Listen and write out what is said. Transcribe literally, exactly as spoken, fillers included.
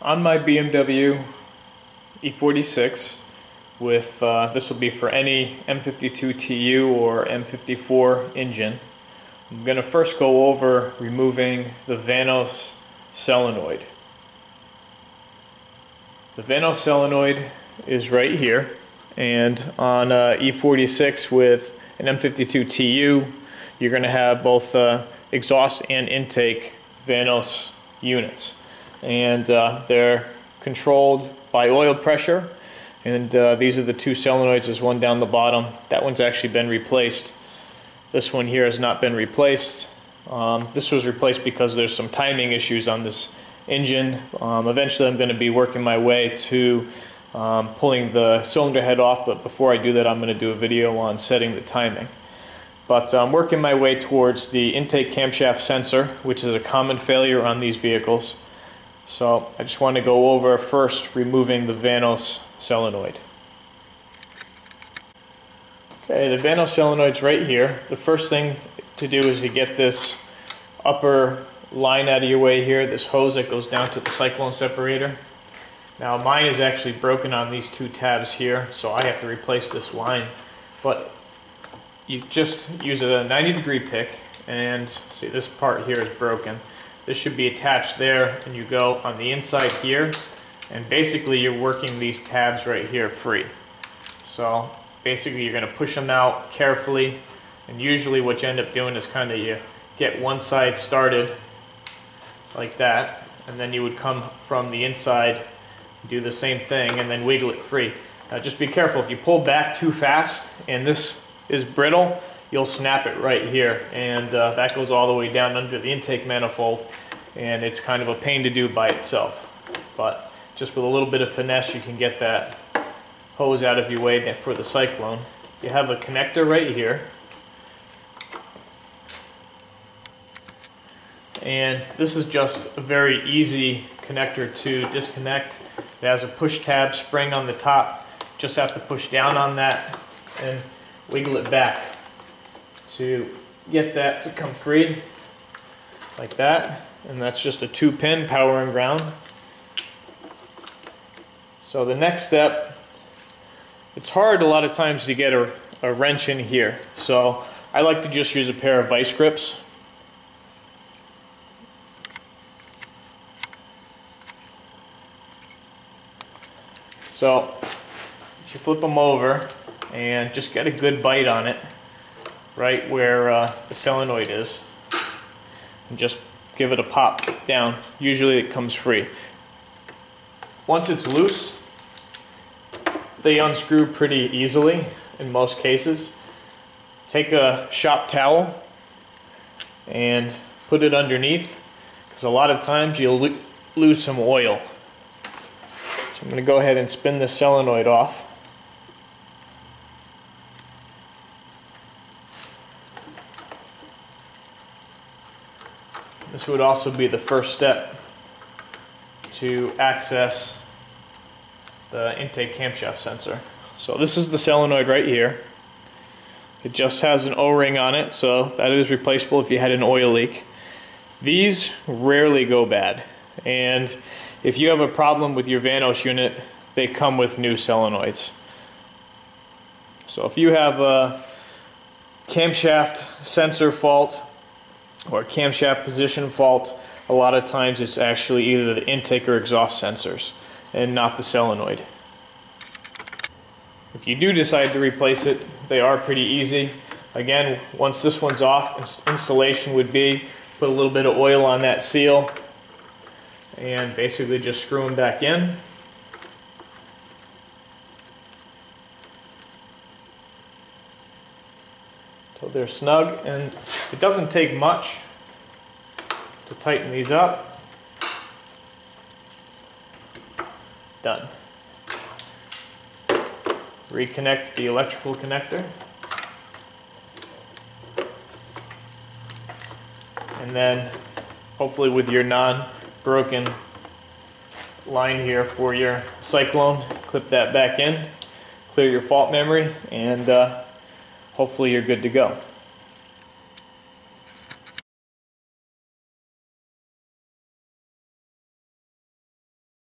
on my B M W E forty-six with, uh, this will be for any M fifty-two T U or M fifty-four engine. I'm going to first go over removing the Vanos solenoid. The Vanos solenoid is right here, and on uh, E forty-six with an M fifty-two T U you're going to have both uh, exhaust and intake Vanos units, and uh, they're controlled by oil pressure, and uh, these are the two solenoids. There's one down the bottom, that one's actually been replaced. This one here has not been replaced. Um, this was replaced because there's some timing issues on this engine. Um, eventually I'm going to be working my way to um, pulling the cylinder head off, but before I do that I'm going to do a video on setting the timing. But I'm um, working my way towards the intake camshaft sensor, which is a common failure on these vehicles. So I just want to go over first removing the Vanos solenoid. Okay, the Vanos solenoid's right here. The first thing to do is to get this upper line out of your way here, this hose that goes down to the cyclone separator. Now mine is actually broken on these two tabs here, so I have to replace this line. But you just use a ninety degree pick, and see this part here is broken. This should be attached there, and you go on the inside here, and basically you're working these tabs right here free. So basically you're going to push them out carefully, and usually what you end up doing is kind of you get one side started like that, and then you would come from the inside, do the same thing, and then wiggle it free. Now just be careful, if you pull back too fast and this is brittle, you'll snap it right here, and uh, that goes all the way down under the intake manifold, and it's kind of a pain to do by itself. But just with a little bit of finesse you can get that hose out of your way for the cyclone. You have a connector right here, and this is just a very easy connector to disconnect. It has a push tab spring on the top, just have to push down on that and wiggle it back to get that to come free like that, and that's just a two pin power and ground. So the next step, it's hard a lot of times to get a, a wrench in here, so I like to just use a pair of vice grips. So if you flip them over and just get a good bite on it right where uh, the solenoid is, and just give it a pop down. Usually it comes free. Once it's loose, they unscrew pretty easily in most cases. Take a shop towel and put it underneath, because a lot of times you'll lo lose some oil. So I'm going to go ahead and spin this solenoid off. This would also be the first step to access the intake camshaft sensor. So this is the solenoid right here. It just has an O-ring on it, so that is replaceable if you had an oil leak. These rarely go bad, and if you have a problem with your Vanos unit, they come with new solenoids. So if you have a camshaft sensor fault or camshaft position fault, a lot of times it's actually either the intake or exhaust sensors and not the solenoid. If you do decide to replace it, they are pretty easy. Again, once this one's off, installation would be put a little bit of oil on that seal and basically just screw them back in. So they're snug, and it doesn't take much to tighten these up. Done. Reconnect the electrical connector, and then hopefully with your non-broken line here for your cyclone, clip that back in, clear your fault memory, and uh, hopefully you're good to go.